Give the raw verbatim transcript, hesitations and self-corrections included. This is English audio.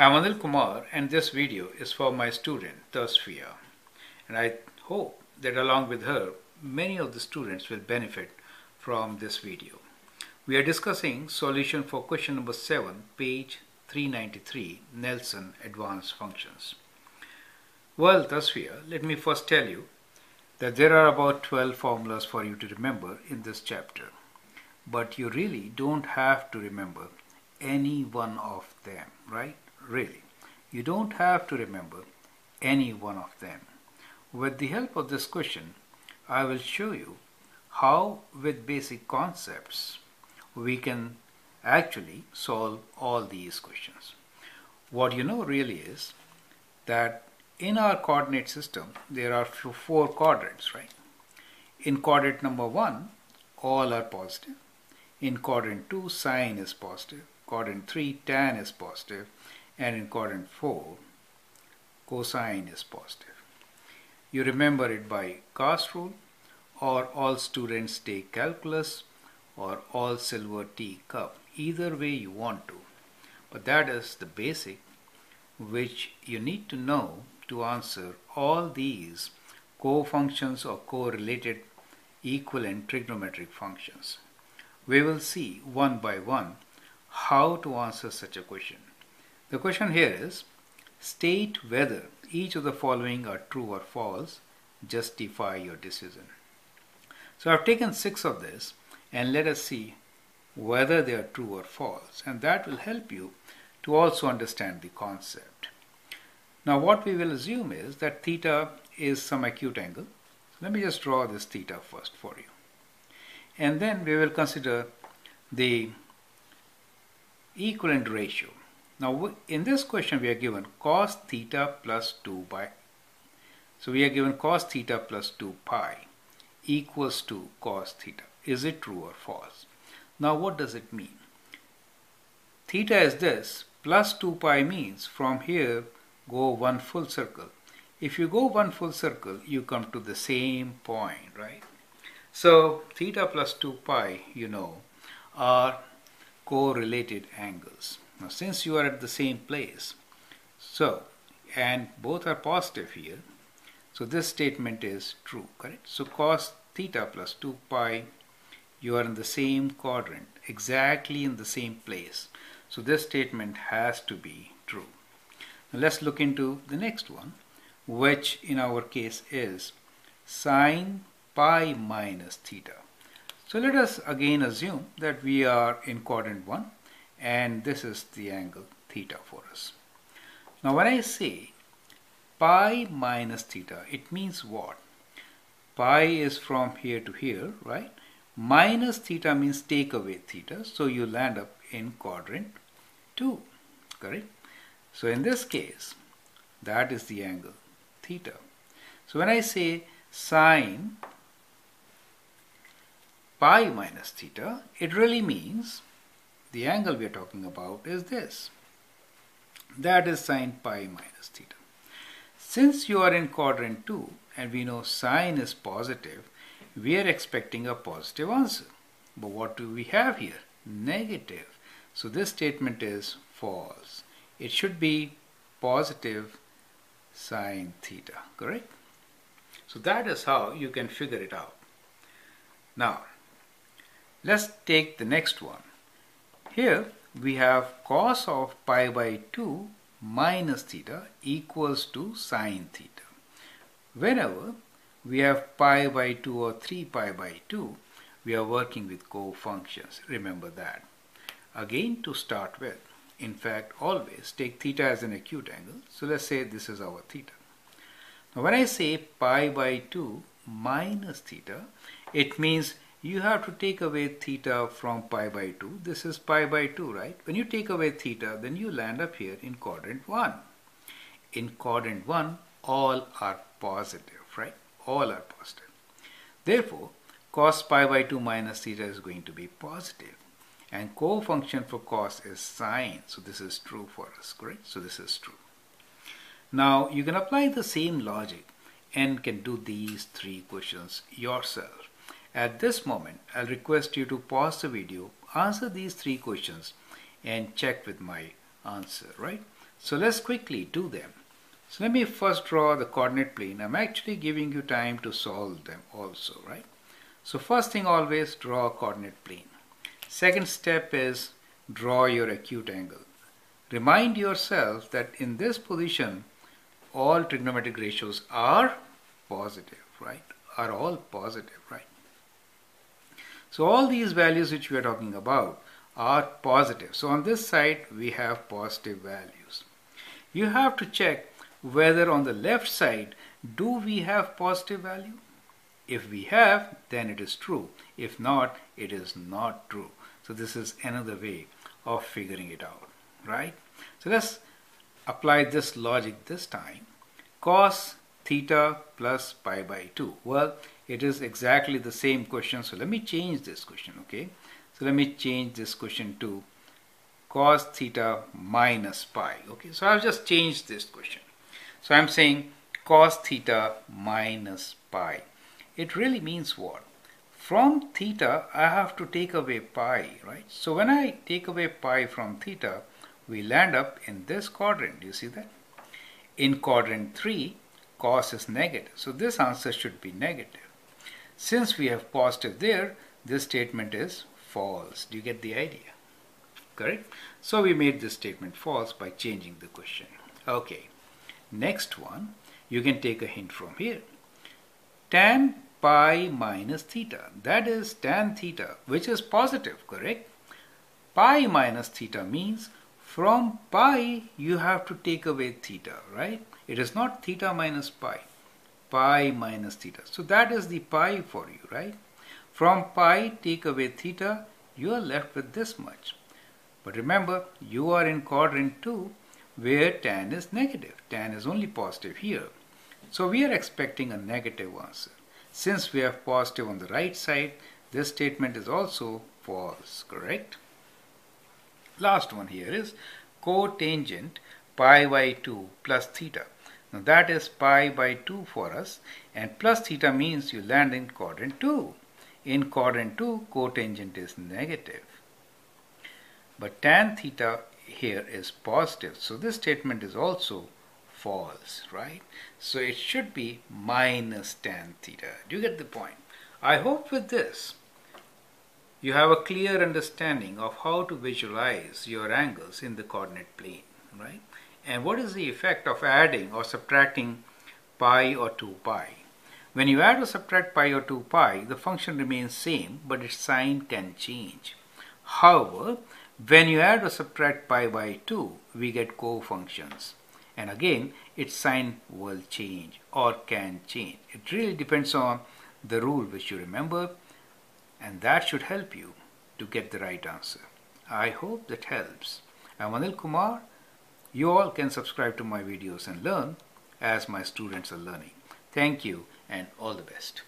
I'm Anil Kumar and this video is for my student Tasfia, and I hope that along with her many of the students will benefit from this video. We are discussing solution for question number seven, page three ninety-three, Nelson Advanced Functions. Well Tasfia, let me first tell you that there are about twelve formulas for you to remember in this chapter, but you really don't have to remember any one of them, right? Really, you don't have to remember any one of them. With the help of this question, I will show you how with basic concepts we can actually solve all these questions. What you know really is that in our coordinate system there are four quadrants, right? In quadrant number one, all are positive. In quadrant two, sine is positive. Quadrant three, tan is positive. And in quadrant four, cosine is positive. You remember it by CAST rule, or all students take calculus, or all silver tea cup, either way you want to. But that is the basic which you need to know to answer all these co-functions or co-related equivalent trigonometric functions. We will see one by one how to answer such a question. The question here is, state whether each of the following are true or false, justify your decision. So I've taken six of this, and let us see whether they are true or false, and that will help you to also understand the concept. Now what we will assume is that theta is some acute angle. Let me just draw this theta first for you, and then we will consider the equivalent ratio. Now in this question we are given cos theta plus two by, so we are given cos theta plus two pi equals to cos theta. Is it true or false? Now what does it mean? Theta is this, plus two pi means from here go one full circle. If you go one full circle you come to the same point, right? So theta plus two pi, you know, are correlated angles. Now since you are at the same place, so, and both are positive here, so this statement is true, correct? So cos theta plus two pi, you are in the same quadrant, exactly in the same place. So this statement has to be true. Now let's look into the next one, which in our case is sine pi minus theta. So let us again assume that we are in quadrant one, and this is the angle theta for us. Now when I say pi minus theta, it means what? Pi is from here to here, right? Minus theta means take away theta, so you land up in quadrant two, correct? So in this case, that is the angle theta. So when I say sine pi minus theta, it really means the angle we are talking about is this. That is sine pi minus theta. Since you are in quadrant two and we know sine is positive, we are expecting a positive answer. But what do we have here? Negative. So this statement is false. It should be positive sine theta, correct? So that is how you can figure it out. Now, let's take the next one. Here we have cos of pi by two minus theta equals to sine theta. Whenever we have pi by two or three pi by two, we are working with co-functions. Remember that. Again, to start with, in fact, always take theta as an acute angle. So let's say this is our theta. Now when I say pi by two minus theta, it means you have to take away theta from pi by two. This is pi by two, right? When you take away theta, then you land up here in quadrant one. In quadrant one, all are positive, right? All are positive. Therefore, cos pi by two minus theta is going to be positive. And co-function for cos is sine. So this is true for us, correct? So this is true. Now, you can apply the same logic and can do these three questions yourself. At this moment, I'll request you to pause the video, answer these three questions, and check with my answer, right? So let's quickly do them. So let me first draw the coordinate plane. I'm actually giving you time to solve them also, right? So first thing, always draw a coordinate plane. Second step is draw your acute angle. Remind yourself that in this position, all trigonometric ratios are positive, right? Are all positive, right? So all these values which we are talking about are positive. So on this side, we have positive values. You have to check whether on the left side, do we have positive value? If we have, then it is true. If not, it is not true. So this is another way of figuring it out, right? So let's apply this logic this time. Cos theta plus pi by two. Well, it is exactly the same question. So let me change this question, okay? So let me change this question to cos theta minus pi, okay? So I've just changed this question. So I'm saying cos theta minus pi. It really means what? From theta, I have to take away pi, right? So when I take away pi from theta, we land up in this quadrant. Do you see that? In quadrant three, cos is negative. So this answer should be negative. Since we have positive there, this statement is false. Do you get the idea? Correct? So we made this statement false by changing the question. Okay. Next one, you can take a hint from here. Tan pi minus theta, that is tan theta, which is positive, correct? Pi minus theta means from pi you have to take away theta, right? It is not theta minus pi, pi minus theta. So that is the pi for you, right? From pi take away theta, you are left with this much. But remember, you are in quadrant two, where tan is negative. Tan is only positive here. So we are expecting a negative answer. Since we have positive on the right side, this statement is also false, correct? Last one here is cotangent pi by two plus theta. Now that is pi by two for us, and plus theta means you land in quadrant two. In quadrant two, cotangent is negative. But tan theta here is positive, so this statement is also false, right? So it should be minus tan theta. Do you get the point? I hope with this you have a clear understanding of how to visualize your angles in the coordinate plane, right? And what is the effect of adding or subtracting pi or two pi? When you add or subtract pi or two pi, the function remains same, but its sign can change. However, when you add or subtract pi by two, we get co-functions. And again, its sign will change or can change. It really depends on the rule which you remember, and that should help you to get the right answer. I hope that helps. I'm Anil Kumar. You all can subscribe to my videos and learn as my students are learning. Thank you and all the best.